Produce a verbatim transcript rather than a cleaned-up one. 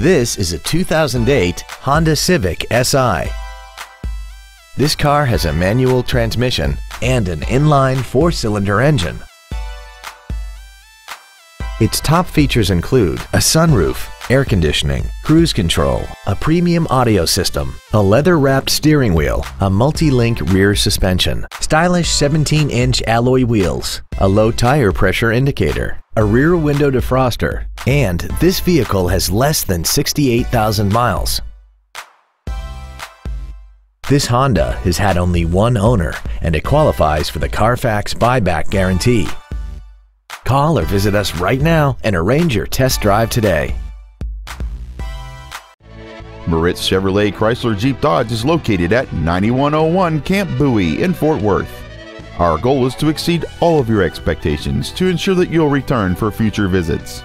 This is a two thousand eight Honda Civic S I. This car has a manual transmission and an inline four-cylinder engine. Its top features include a sunroof, air conditioning, cruise control, a premium audio system, a leather-wrapped steering wheel, a multi-link rear suspension, stylish seventeen-inch alloy wheels, a low tire pressure indicator, a rear window defroster, and this vehicle has less than sixty-eight thousand miles. This Honda has had only one owner, and it qualifies for the Carfax buyback guarantee. Call or visit us right now and arrange your test drive today. Moritz Chevrolet Chrysler Jeep Dodge is located at ninety-one oh one Camp Bowie in Fort Worth. Our goal is to exceed all of your expectations to ensure that you'll return for future visits.